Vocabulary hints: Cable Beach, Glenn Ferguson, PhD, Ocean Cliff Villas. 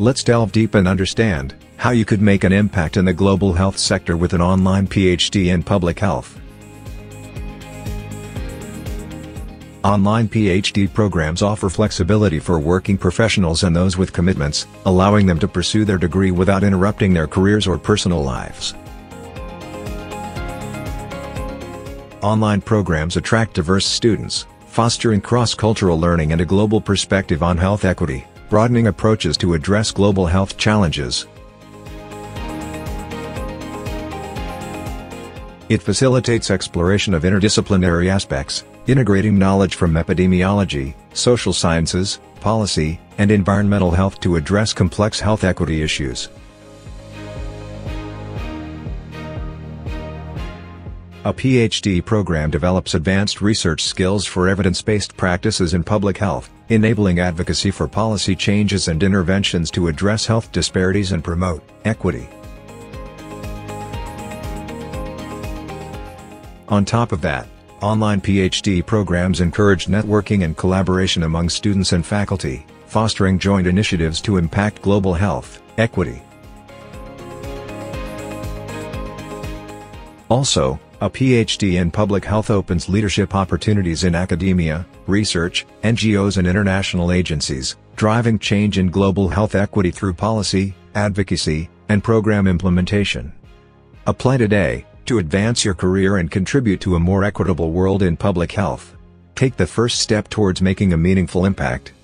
Let's delve deep and understand how you could make an impact in the global health sector with an online PhD in public health. Online PhD programs offer flexibility for working professionals and those with commitments, allowing them to pursue their degree without interrupting their careers or personal lives. Online programs attract diverse students, fostering cross-cultural learning and a global perspective on health equity, broadening approaches to address global health challenges. It facilitates exploration of interdisciplinary aspects, integrating knowledge from epidemiology, social sciences, policy, and environmental health to address complex health equity issues. A PhD program develops advanced research skills for evidence-based practices in public health, enabling advocacy for policy changes and interventions to address health disparities and promote equity. On top of that, online PhD programs encourage networking and collaboration among students and faculty, fostering joint initiatives to impact global health equity. Also, a PhD in public health opens leadership opportunities in academia, research, NGOs and international agencies, driving change in global health equity through policy, advocacy, and program implementation. Apply today to advance your career and contribute to a more equitable world in public health. Take the first step towards making a meaningful impact.